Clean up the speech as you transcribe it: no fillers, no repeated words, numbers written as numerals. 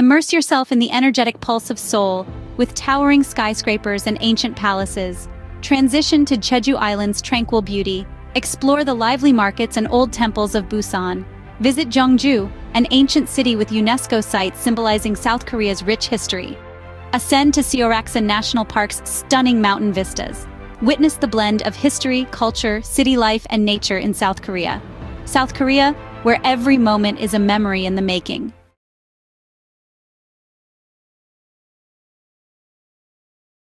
Immerse yourself in the energetic pulse of Seoul, with towering skyscrapers and ancient palaces. Transition to Jeju Island's tranquil beauty. Explore the lively markets and old temples of Busan. Visit Gyeongju, an ancient city with UNESCO sites symbolizing South Korea's rich history. Ascend to Seoraksan National Park's stunning mountain vistas. Witness the blend of history, culture, city life, and nature in South Korea. South Korea, where every moment is a memory in the making.